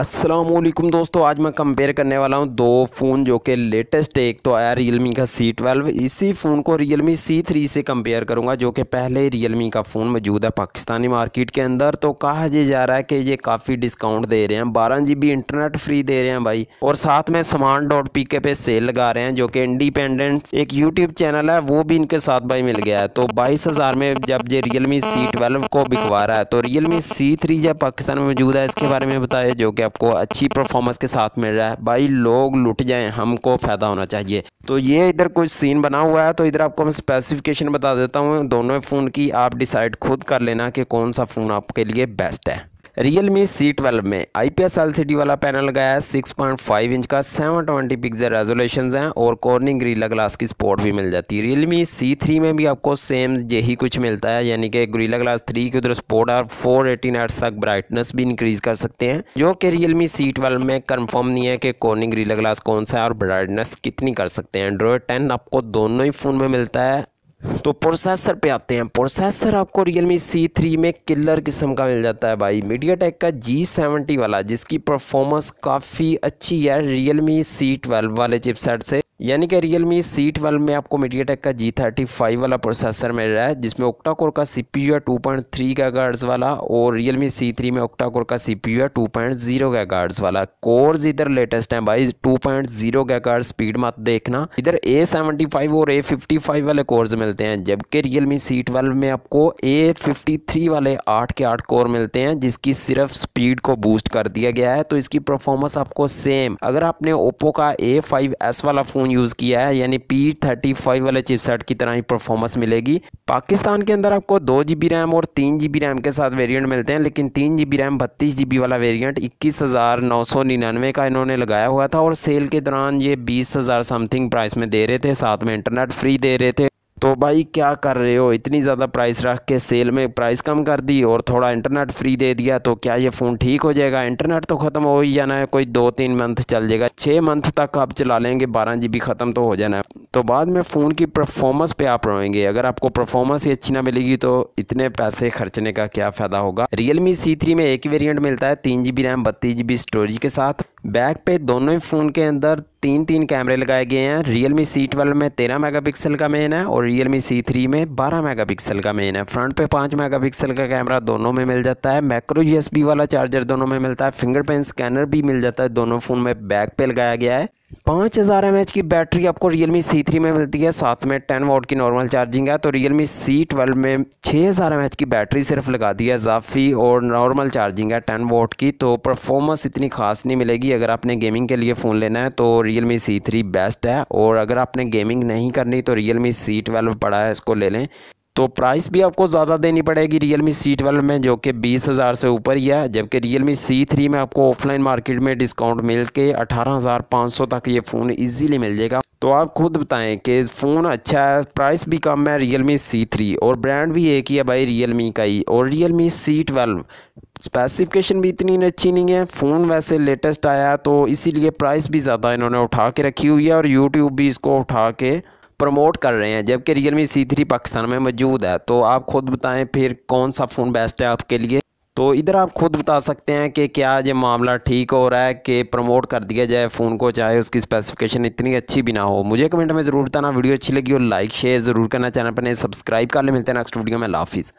अस्सलामुअलैकुम दोस्तों, आज मैं कंपेयर करने वाला हूं दो फ़ोन जो कि लेटेस्ट एक तो आया Realme का C12। इसी फ़ोन को Realme C3 से कंपेयर करूंगा जो कि पहले Realme का फ़ोन मौजूद है पाकिस्तानी मार्केट के अंदर। तो कहा जा रहा है कि ये काफ़ी डिस्काउंट दे रहे हैं, 12 GB इंटरनेट फ्री दे रहे हैं भाई, और साथ में smartphone.pk पे सेल लगा रहे हैं जो कि इंडिपेंडेंट एक यूट्यूब चैनल है वो भी इनके साथ भाई मिल गया है। तो 22,000 में जब ये Realme C12 को बिकवा रहा है तो Realme C3 जब पाकिस्तान में मौजूद है इसके बारे में बताया जो आपको अच्छी परफॉर्मेंस के साथ मिल रहा है। भाई लोग लुट जाएं, हमको फायदा होना चाहिए। तो ये इधर कुछ सीन बना हुआ है, तो इधर आपको मैं स्पेसिफिकेशन बता देता हूँ दोनों फ़ोन की, आप डिसाइड खुद कर लेना कि कौन सा फ़ोन आपके लिए बेस्ट है। Realme C12 में IPS LCD वाला पैनल लगाया है, 6.5 इंच का, 720 पिक्सल रेजोल्यूशन है और Corning Gorilla Glass की सपोर्ट भी मिल जाती है। Realme C3 में भी आपको सेम यही कुछ मिलता है, यानी कि Gorilla Glass 3 की उधर सपोर्ट और 480 Hz तक ब्राइटनेस भी इंक्रीज कर सकते हैं, जो कि Realme C12 में कंफर्म नहीं है कि Corning Gorilla Glass कौन सा है और ब्राइटनेस कितनी कर सकते हैं। Android 10 आपको दोनों ही फ़ोन में मिलता है। तो प्रोसेसर पे आते हैं, प्रोसेसर आपको Realme C3 में किलर किस्म का मिल जाता है भाई, MediaTek का G70 वाला, जिसकी परफॉर्मेंस काफ़ी अच्छी है Realme C12 वाले चिपसेट से। यानी कि Realme C12 में आपको MediaTek का G35 वाला प्रोसेसर मिल रहा है जिसमें ऑक्टा कोर का CPU है 2.3 GHz वाला, और Realme C3 में ऑक्टा कोर का CPU है 2.0 GHz वाला। कोर्स इधर लेटेस्ट हैं भाई, 2.0 GHz स्पीड मत देखना, इधर A75 और A55 वाले कोर्स मिलते हैं, जबकि Realme C12 में आपको A53 वाले 8 के 8 कोर मिलते हैं जिसकी सिर्फ स्पीड को बूस्ट कर दिया गया है। तो इसकी परफॉर्मेंस आपको सेम, अगर आपने ओप्पो का A5s वाला फ़ोन यूज़ किया है यानी P35 वाले चिपसेट की तरह ही परफॉर्मेंस मिलेगी। पाकिस्तान के अंदर आपको 2 GB रैम और 3 GB रैम के साथ वेरिएंट मिलते हैं, लेकिन 3 GB रैम 32 GB वाला वेरिएंट 21,999 का इन्होंने लगाया हुआ था और सेल के दौरान ये 20,000 समथिंग प्राइस में दे रहे थे, साथ में इंटरनेट फ्री दे रहे थे। तो भाई क्या कर रहे हो, इतनी ज़्यादा प्राइस रख के सेल में प्राइस कम कर दी और थोड़ा इंटरनेट फ्री दे दिया, तो क्या ये फ़ोन ठीक हो जाएगा? इंटरनेट तो ख़त्म हो ही जाना है, कोई 2-3 मंथ चल जाएगा, 6 मंथ तक आप चला लेंगे, 12 GB ख़त्म तो हो जाना है। तो बाद में फ़ोन की परफॉर्मेंस पे आप रोएंगे, अगर आपको परफॉर्मेंस ही अच्छी ना मिलेगी तो इतने पैसे खर्चने का क्या फ़ायदा होगा। Realme C3 में एक ही वेरियंट मिलता है 3 GB रैम 32 GB स्टोरेज के साथ। बैक पे दोनों ही फ़ोन के अंदर 3-3 कैमरे लगाए गए हैं, Realme C12 में 13 मेगापिक्सल का मेन है और Realme C3 में 12 मेगापिक्सल का मेन है। फ्रंट पे 5 मेगापिक्सल का कैमरा दोनों में मिल जाता है, मैक्रो USB वाला चार्जर दोनों में मिलता है, फिंगरप्रिंट स्कैनर भी मिल जाता है, दोनों फ़ोन में बैक पे लगाया गया है। 5000 mAh की बैटरी आपको Realme C3 में मिलती है, साथ में 10 W की नॉर्मल चार्जिंग है। तो Realme C12 में 6000 mAh की बैटरी सिर्फ लगा दी है इजाफी और नॉर्मल चार्जिंग है 10 W की, तो परफॉर्मेंस इतनी खास नहीं मिलेगी। अगर आपने गेमिंग के लिए फ़ोन लेना है तो Realme C3 बेस्ट है, और अगर आपने गेमिंग नहीं करनी तो Realme C12 पड़ा है, इसको ले लें। तो प्राइस भी आपको ज़्यादा देनी पड़ेगी Realme C12 में, जो कि 20,000 से ऊपर ही है, जबकि Realme C3 में आपको ऑफलाइन मार्केट में डिस्काउंट मिल के 18,500 तक ये फ़ोन इजीली मिल जाएगा। तो आप खुद बताएं कि फ़ोन अच्छा है, प्राइस भी कम है Realme C3, और ब्रांड भी एक ही है भाई Realme का ही, और Realme C12 स्पेसिफिकेशन भी इतनी अच्छी नहीं है, फ़ोन वैसे लेटेस्ट आया तो इसीलिए प्राइस भी ज़्यादा इन्होंने उठा के रखी हुई है और यूट्यूब भी इसको उठा के प्रमोट कर रहे हैं, जबकि Realme C3 पाकिस्तान में मौजूद है। तो आप खुद बताएं फिर कौन सा फ़ोन बेस्ट है आपके लिए। तो इधर आप खुद बता सकते हैं कि क्या ये मामला ठीक हो रहा है कि प्रमोट कर दिया जाए फ़ोन को, चाहे उसकी स्पेसिफिकेशन इतनी अच्छी भी ना हो। मुझे कमेंट में ज़रूर बताना, वीडियो अच्छी लगी हो लाइक शेयर ज़रूर करना, चैनल पर नए सब्सक्राइब कर ले। मिलते हैं नेक्स्ट वीडियो में, अल्लाह हाफिज़।